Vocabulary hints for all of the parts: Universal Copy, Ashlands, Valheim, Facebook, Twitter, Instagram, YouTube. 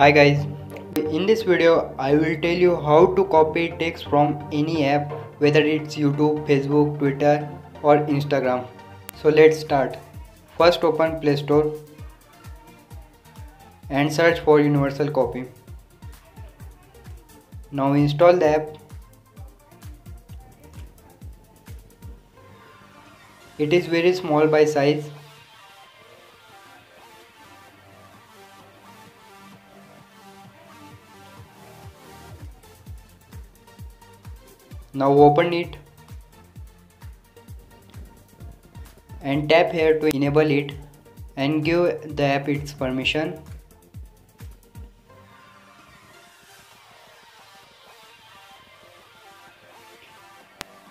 Hi guys, in this video I will tell you how to copy text from any app, whether it's YouTube, Facebook, Twitter or Instagram. So let's start. First open Play Store and search for Universal Copy. Now install the app. It is very small by size. Now open it and tap here to enable it and give the app its permission.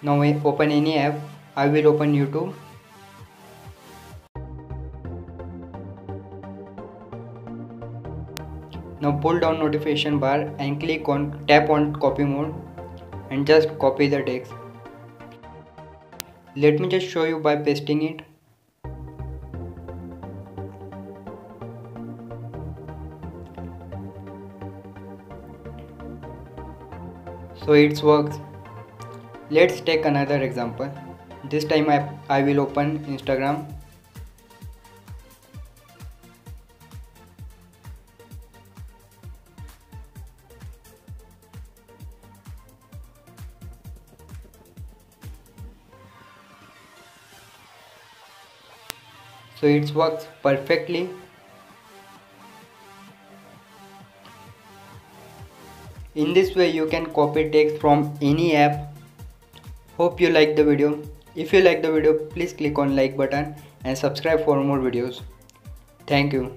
Now open any app. I will open YouTube. Now pull down notification bar and tap on copy mode and just copy the text. Let me just show you by pasting it. So it works. Let's take another example. This time I will open Instagram. So it works perfectly. In this way you can copy text from any app. Hope you like the video. If you like the video, please click on like button and subscribe for more videos. Thank you.